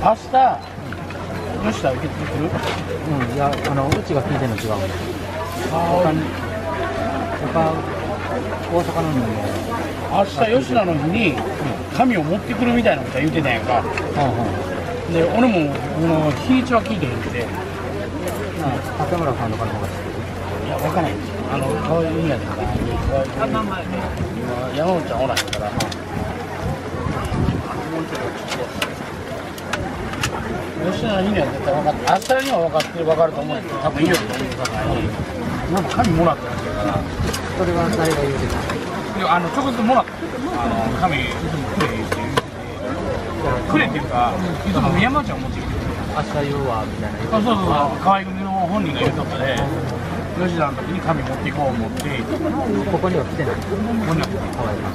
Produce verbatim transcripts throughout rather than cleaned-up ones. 明日、どうしたら受け付ける？うん、いや、あの、うちが聞いてるの違うんで。他に、他、大阪の人も。明日、吉田の日に、紙を持ってくるみたいなことは言ってたやんか。うん、で、俺も、あの、日にちは聞いてへんって。竹村さんとかの方が知ってる？いや、わかんない。あの、可愛いんやで。山本ちゃんおらへんから。吉野には絶対分かってる、明日には分かってる、分かると思うけど、多分いいよと思うから、うん、なんか紙もらったんだから、それは誰が言うてた？いや、あの、ちょこっともらった、あの、紙、いつもくれ言うて、くれっていうか、いつも宮本ちゃん持ってきて、明日言うわみたいな、そうそうそう、河合組の本人が言うとったで、吉野の時に紙持っていこう思って、ここには来てない、ここには来てない。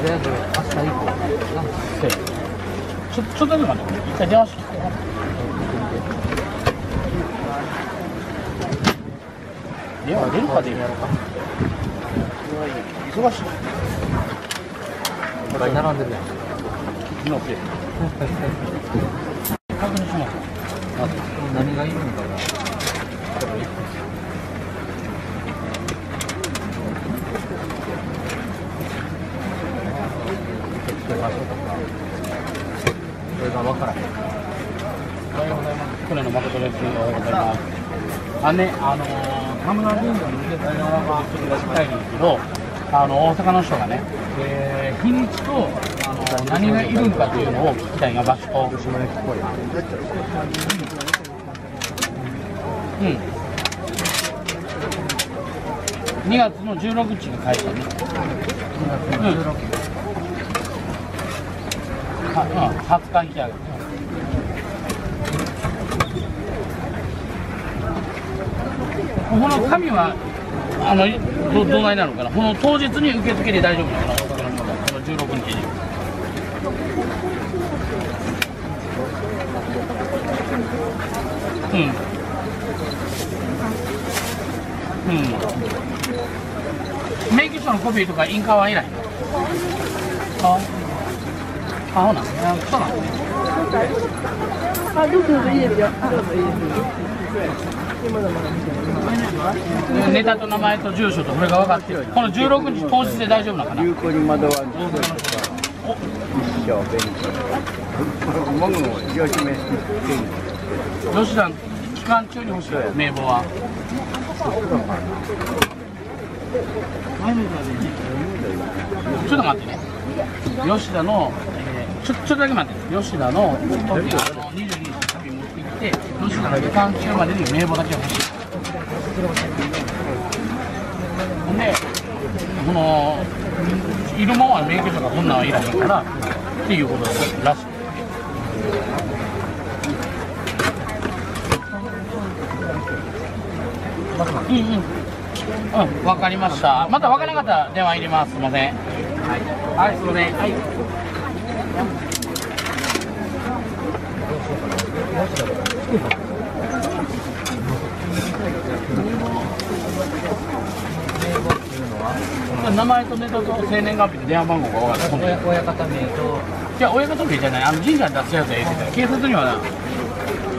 とりあえず明日以降なんてちょちょっとだけ待って一回電話してこう。電話出るかでやろうか。忙しい。いっぱい並んでるやん。今来て。確認します。あ、何がいいのかな。場所とか、それが分からへん。おはようございます。船の誠です。おはようございます。あね、あのー、田村神社の受け取りの方がちょっと出したいんですけど、あの大阪の人がね、えー、日にちとあの何がいるんかというのを聞きたいが場所を。うん。うん。にがつのじゅうろくにちに会社に。にがつのじゅうろくにち。うんはうん、はつかに来てあげる。この紙はあの ど, どないなのかな。この当日に受け付けて大丈夫なのかな。このじゅうろくにちに。うん。うん。免許証のコピーとか印鑑はいらない。あ。あ、そうなんですね。あ、どうぞいいですよ。どうぞいいですよ。ネタと名前と住所とこれが分かってる。このじゅうろくにち当日で大丈夫なのかな。流行に惑わずお一生勉強。もぐも広島県。どうしたん期間中に欲しい名簿は。ちょっと待ってね。吉田の。ちょっとだけ待って、吉田の時のにじゅうににちの旅持ってきて、吉田の旅館中までに名簿だけ欲しい。ほんで、このいるもんは免許証がこんなんはいらないからっていうことらしい。うんうん、うん、分かりました。また分からなかったら電話入れます。すみません。はい、すみません。はい名前とネタと生年月日と電話番号が分かる。親方名といや親方名じゃない、あの神社に出すやつはええけど、警察にはな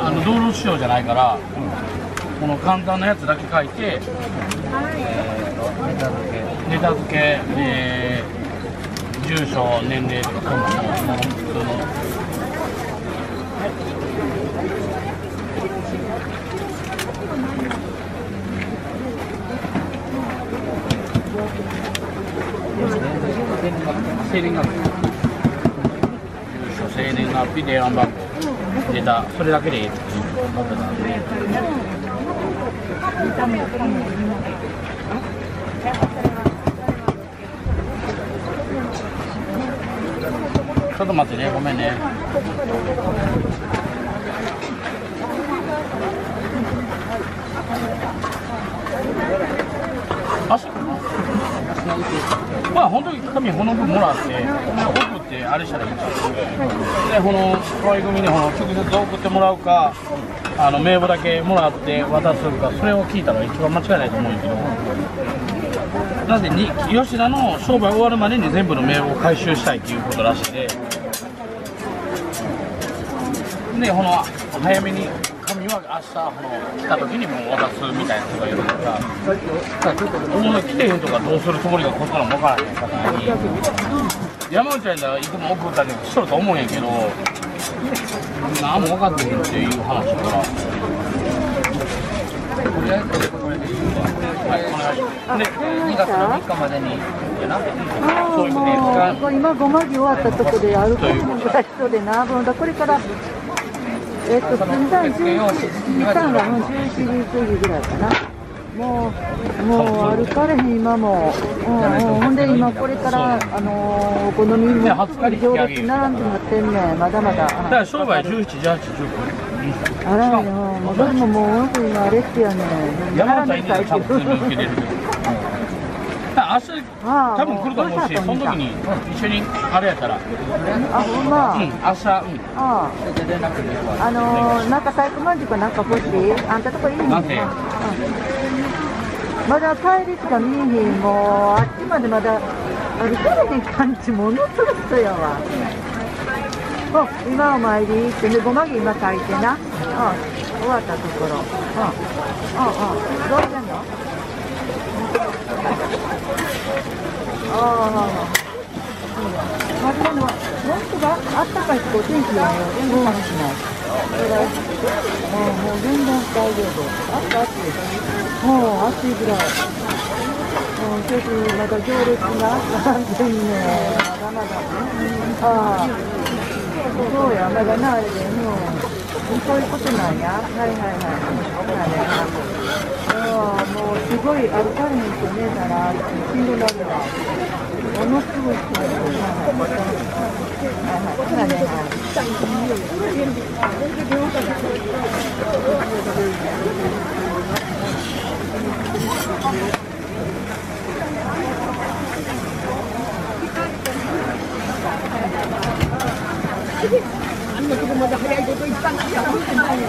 あの道路使用じゃないから、うん、この簡単なやつだけ書いて、ネタ付け、えー住所、年齢とか、そんなの、普通の。生年月日。住所、生年月日、電話番号、ネタ、それだけでいい。ちょっと待ってね、ごめんね。あ、そう。まあ本当に紙この分もらって送ってあれしたらいいんですで、この可愛組にこの直接送ってもらうか、あの名簿だけもらって渡すか、それを聞いたら一番間違いないと思うんですけど、なぜに吉田の商売終わるまでに全部の名簿を回収したいっていうことらしいで、でこの早めに紙は明日来た時にもう渡すみたいな人がいるから、もう来てへんとかどうするつもりがこっからも分からへんからに、山内ちゃんいつも送ったりしとると思うんやけど、何も分かってへんっていう話だから。でにがつのみっかまでにそういうふうに今ごまぎ終わったとこで歩く人でな、これから。えっと、にじゅういちじぐらいかな、もう、もう歩かれへん、今も、うんうん、ほんで、今、これから、あのー、お好みに行列並んでもらってんねん、まだまだ。だから商売じゅうしち、じゅうはち、じゅうきゅう。あら、もう、僕ももう、本当に今、あれっすよね、山内さんにたぶん来ると思うし、その時に一緒にあれやったら。あ、ほんま。うん、朝。ああ。あのー、なんか体育まんじゅうかなんか欲しい？あんたとこいいねんな。まだ帰りしか見えへん、もう、あっちまでまだ歩かれへん感じ、ものすごい人やわ。お、今お参りってね、ごまぎ今炊いてな。あ、終わったところ。あ、あ、あ、どうしたの？ああ、まずは、なんとかあったかいとこ、天気がね、動かしない。だから、もう全然大丈夫。暑い、暑い。もう暑いぐらい。もうちょっとまだ行列があったんでね、まだまだ。ああ、そうや、まだな、あれで、もう、そういうことなんや。はいはいはい。ああ、もうすごい歩かれへんとねえだな、しんどなるわ。ものすごい人だよ。あんなとこまで早いこと言ったんじゃ本当にないよ。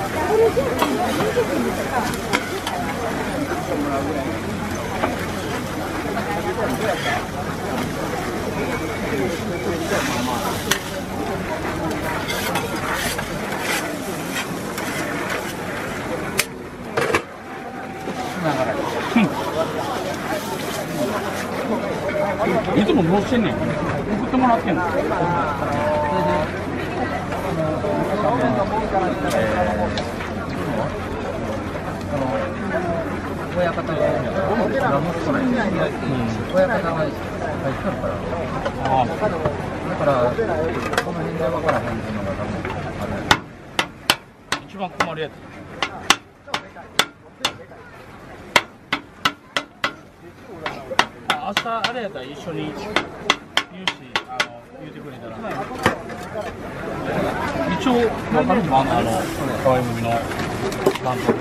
いつもどうしてんねん、送ってもらってんの。親方が、親方が来たから、だから、この辺で分からへんっていうのが、多分あれ一番困るやつ。朝、あれやったら一緒に言うし、あの言うてくれたら、一応、分かるもん、あの、可愛い組のバンド。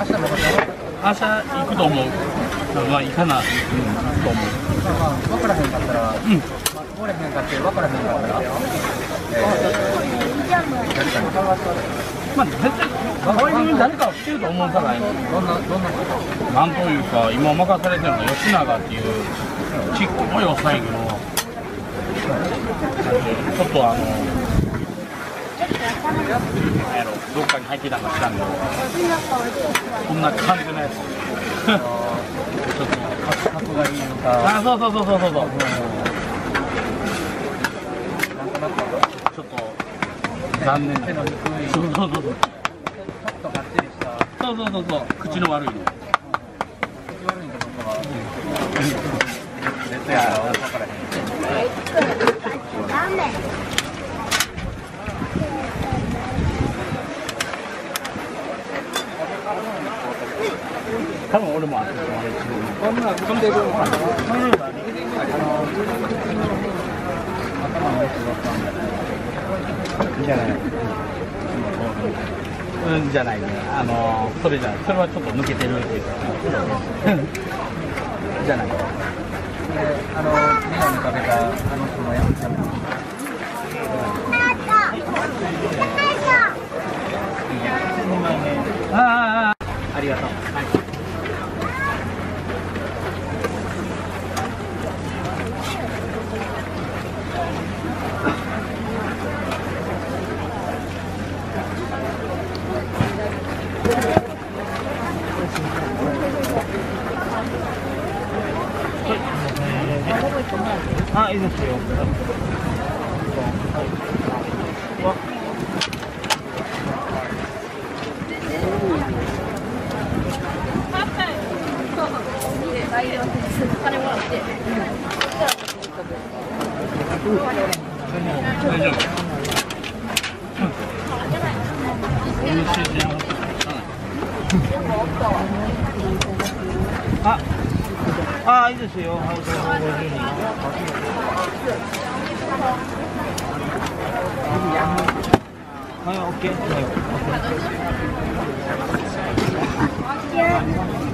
明日行くと思う。まあ行かないと思う。分からへんかったら、うん。分からへんかって分からへんかったら、まあ絶対代わりに誰かをしてると思うからね。どんなどんなこと？なんというか今任されてるのが吉永っていうちっこいおっさんやけど、ちょっとあの。どっかに入ってたんか知らんけど、こんな感じのやつ、ちょっと格好がいいのか、あ、そうそうそうそうそう、ちょっと残念な、そうそうそうそう、そうそうそうそう、口の悪いの、口悪いんかどうかは、絶対あれ分からへん。多分俺もある。じゃない。うん、じゃないね。あの、それじゃない。それはちょっと抜けてるっていうか。じゃないですか。あのみんなに食べたあの人のやつ食べてああああありがとう。はいあ、いいですよ。あああ、いいですよ。はい、オッケー。